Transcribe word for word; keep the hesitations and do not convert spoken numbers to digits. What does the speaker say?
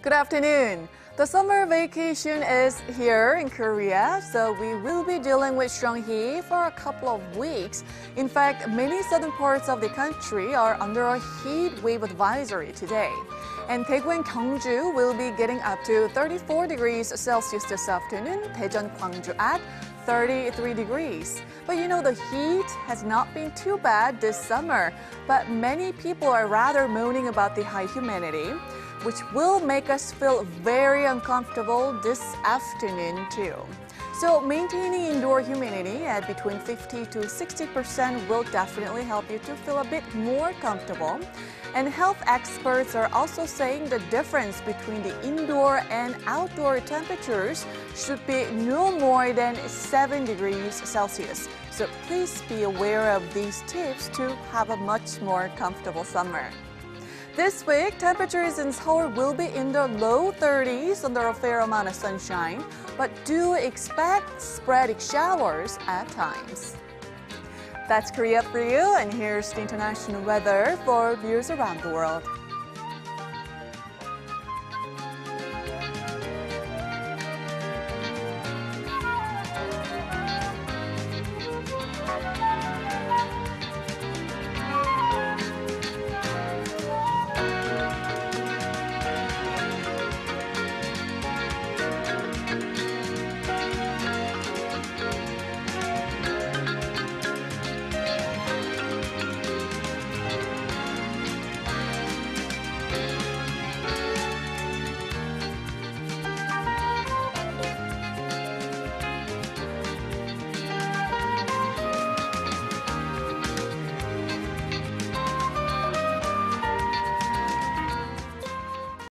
Good afternoon. The summer vacation is here in Korea, so we will be dealing with strong heat for a couple of weeks. In fact, many southern parts of the country are under a heat wave advisory today. And Daegu and Gyeongju will be getting up to thirty-four degrees Celsius this afternoon, Daejeon, Gwangju at thirty-three degrees. But you know, the heat has not been too bad this summer, but many people are rather moaning about the high humidity, which will make us feel very uncomfortable this afternoon too. So maintaining indoor humidity at between fifty to sixty percent will definitely help you to feel a bit more comfortable. And health experts are also saying the difference between the indoor and outdoor temperatures should be no more than seven degrees Celsius. So please be aware of these tips to have a much more comfortable summer. This week, temperatures in Seoul will be in the low thirties under a fair amount of sunshine, but do expect sporadic showers at times. That's Korea for you, and here's the international weather for viewers around the world.